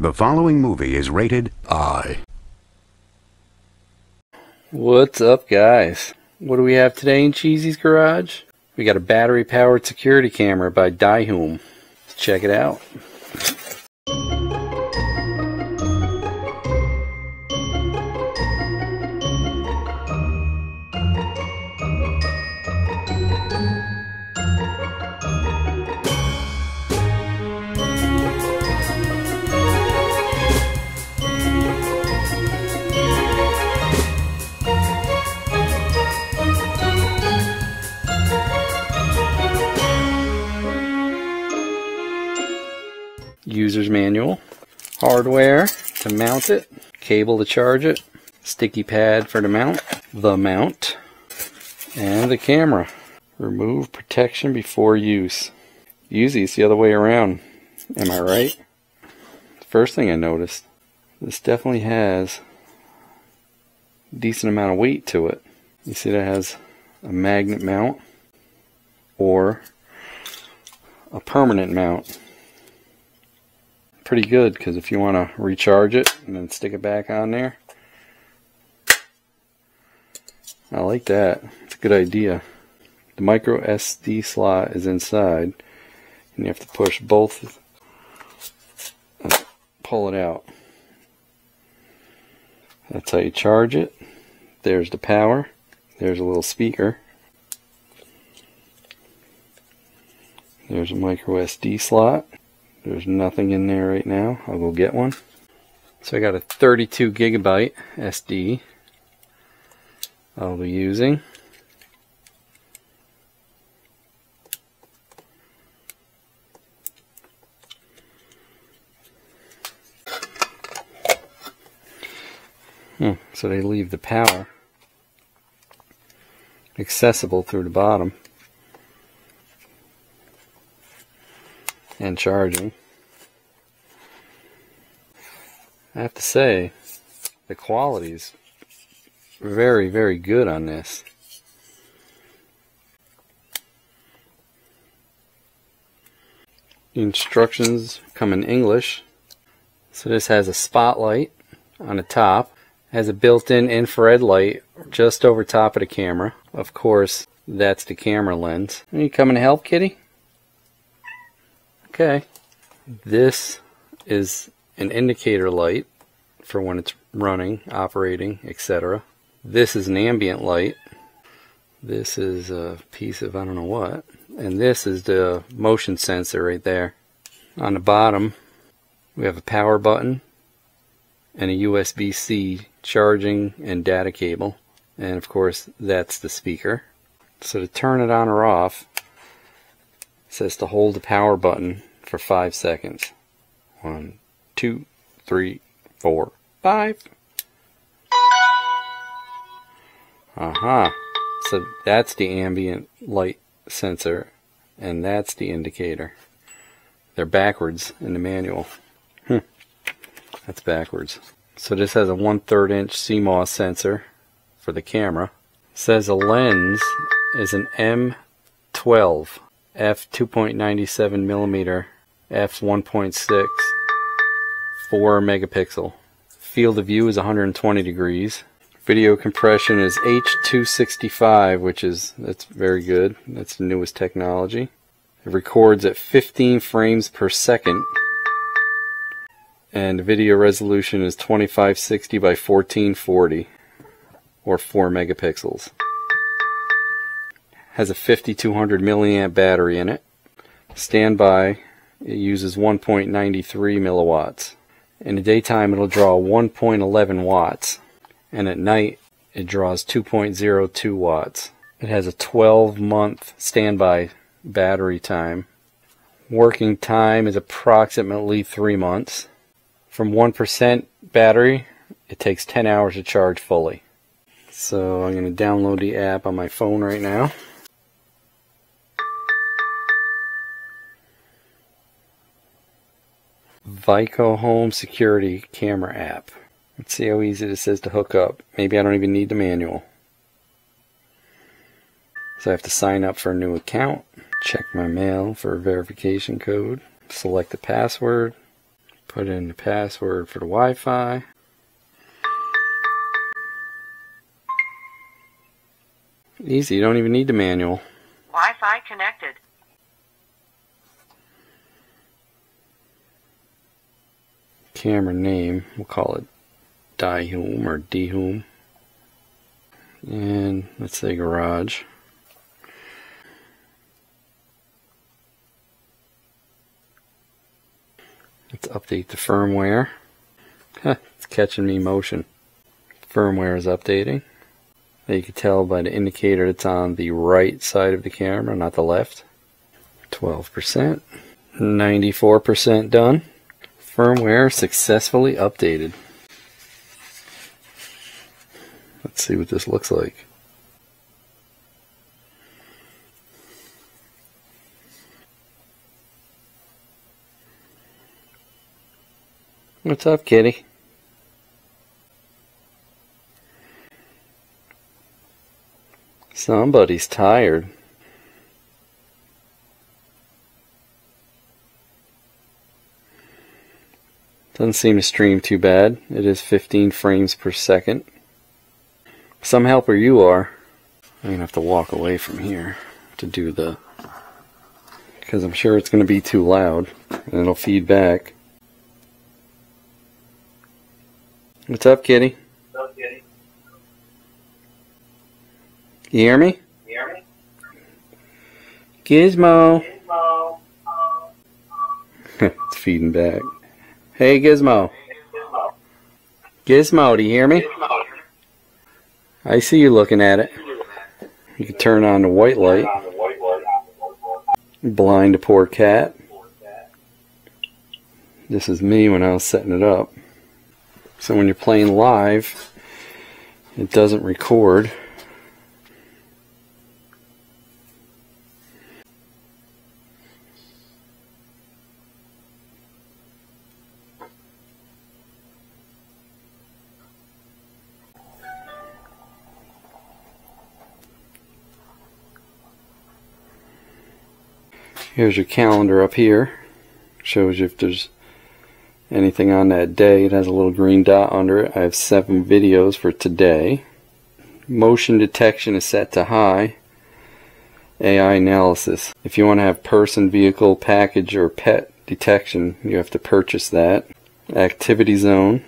The following movie is rated I. What's up, guys? What do we have today in Cheezy's Garage? We got a battery-powered security camera by Dihoom. Check it out. User's manual, hardware to mount it, cable to charge it, sticky pad for the mount, and the camera. Remove protection before use. Usually it's the other way around. Am I right? First thing I noticed, this definitely has a decent amount of weight to it. You see that has a magnet mount or a permanent mount. Pretty good, because if you want to recharge it and then stick it back on there, I like that. It's a good idea. The micro SD slot is inside, and you have to push both and pull it out. That's how you charge it. There's the power. There's a little speaker. There's a micro SD slot. There's nothing in there right now. I'll go get one. So I got a 32 gigabyte SD I'll be using. So they leave the power accessible through the bottom. And charging. I have to say, the quality is very, very good on this. The instructions come in English. So this has a spotlight on the top, has a built-in infrared light just over top of the camera. Of course, that's the camera lens. Are you coming to help, kitty? Okay, this is an indicator light for when it's running, operating, etc. This is an ambient light. This is a piece of I don't know what. And this is the motion sensor right there. On the bottom, we have a power button and a USB-C charging and data cable. And of course, that's the speaker. So to turn it on or off, it says to hold the power button for 5 seconds. 1, 2, 3, 4, 5. Aha. So that's the ambient light sensor, and that's the indicator. They're backwards in the manual. That's backwards. So this has a 1/3 inch CMOS sensor for the camera. It says the lens is an M12. f/2.97mm, f/1.6, 4 megapixel. Field of view is 120 degrees. Video compression is H.265, which is very good. That's the newest technology. It records at 15 frames per second, and video resolution is 2560 by 1440, or 4 megapixels. Has a 5200 milliamp battery in it. Standby, it uses 1.93 milliwatts. In the daytime, it'll draw 1.11 watts, and at night, it draws 2.02 watts. It has a 12-month standby battery time. Working time is approximately 3 months. From 1% battery, it takes 10 hours to charge fully. So I'm going to download the app on my phone right now. Vico Home Security Camera app. Let's see how easy this is to hook up. Maybe I don't even need the manual. So I have to sign up for a new account, check my mail for a verification code, select the password, Put in the password for the Wi-Fi. Easy, you don't even need the manual. Wi-Fi connected. Camera name, we'll call it Dihoom or Dihoom. And let's say garage. Let's update the firmware. It's catching me motion. Firmware is updating. You can tell by the indicator it's on the right side of the camera, not the left. 12%. 94% done. Firmware successfully updated. Let's see what this looks like. What's up, kitty? Somebody's tired. Doesn't seem to stream too bad. It is 15 frames per second. Some helper you are. I'm gonna have to walk away from here to do the, because I'm sure it's gonna be too loud and it'll feed back. What's up, kitty? What's up, kitty? You hear me? You hear me? Gizmo. Gizmo. It's feeding back. Hey, Gizmo. Hey, Gizmo. Gizmo, do you hear me? Gizmo. I see you looking at it. You can turn on the white light. Blind a poor cat. This is me when I was setting it up. So when you're playing live, it doesn't record. Here's your calendar up here. Shows you if there's anything on that day. It has a little green dot under it. I have 7 videos for today. Motion detection is set to high. AI analysis. If you want to have person, vehicle, package, or pet detection, you have to purchase that. Activity zone.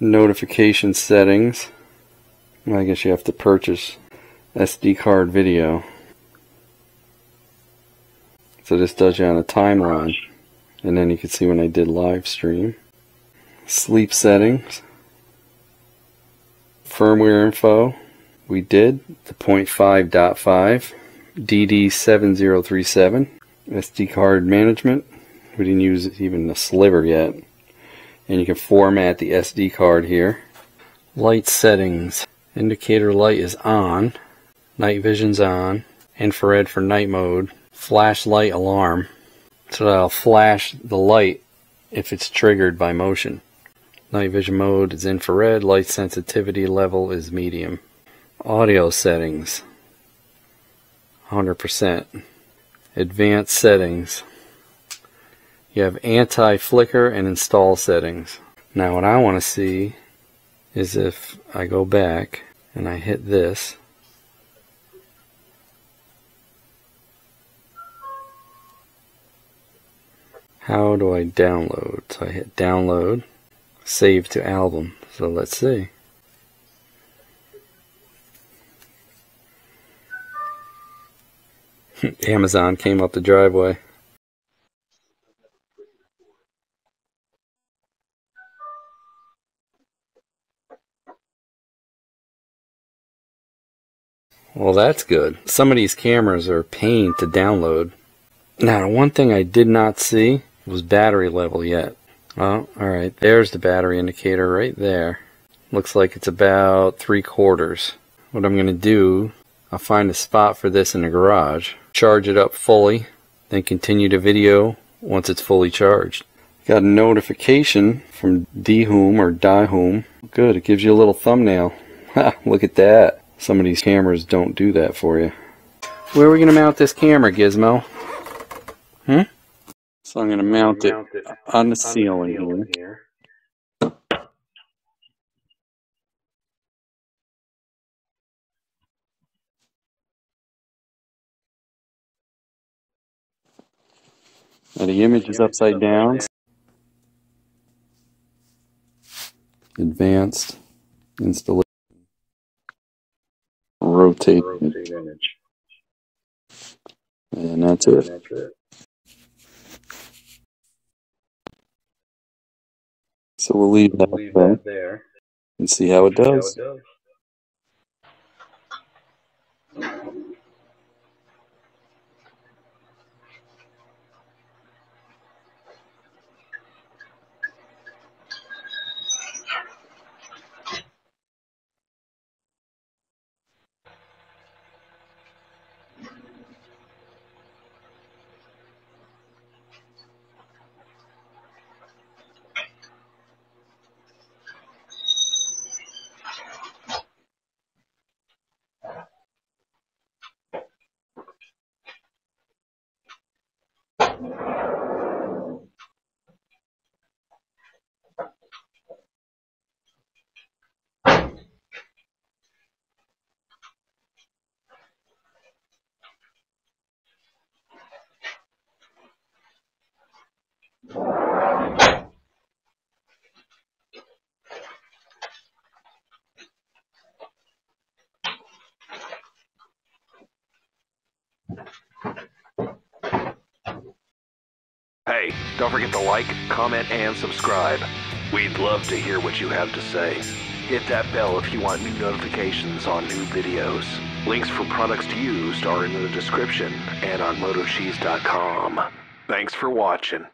Notification settings. I guess you have to purchase SD card video. So this does you on a timeline, and then you can see when I did live stream. Sleep settings, firmware info, we did the 0.5.5, DD7037, SD card management, we didn't use even a sliver yet, and you can format the SD card here. Light settings, indicator light is on, night vision's on, infrared for night mode, flashlight alarm, so that'll flash the light if it's triggered by motion. Night vision mode is infrared, light sensitivity level is medium. Audio settings, 100%. Advanced settings, you have anti-flicker and install settings. Now what I want to see is if I go back and I hit this, how do I download? So I hit download, save to album. So let's see. Amazon came up the driveway. Well, that's good. Some of these cameras are a pain to download. Now, one thing I did not see was battery level yet. Oh, alright, there's the battery indicator right there. Looks like it's about 3/4. What I'm going to do, I'll find a spot for this in the garage, charge it up fully, then continue the video once it's fully charged. Got a notification from Dihoom or Dihoom. Good, it gives you a little thumbnail. Ha, look at that. Some of these cameras don't do that for you. Where are we going to mount this camera, Gizmo? Hmm? So I'm going to mount it on the ceiling here. Now the image is upside down. Advanced installation. Rotate image. And that's it. So we'll leave that there and see how it does. Hey, don't forget to like, comment, and subscribe. We'd love to hear what you have to say. Hit that bell if you want new notifications on new videos. Links for products used are in the description and on MotoCheez.com. Thanks for watching.